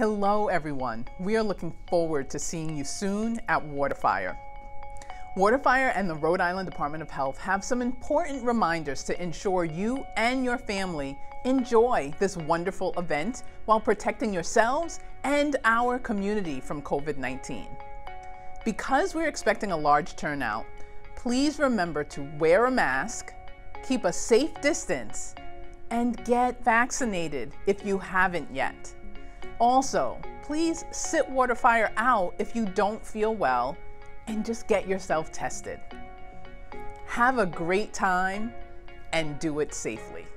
Hello everyone, we are looking forward to seeing you soon at WaterFire. WaterFire and the Rhode Island Department of Health have some important reminders to ensure you and your family enjoy this wonderful event while protecting yourselves and our community from COVID-19. Because we're expecting a large turnout, please remember to wear a mask, keep a safe distance, and get vaccinated if you haven't yet. Also, please sit WaterFire out if you don't feel well and just get yourself tested. Have a great time and do it safely.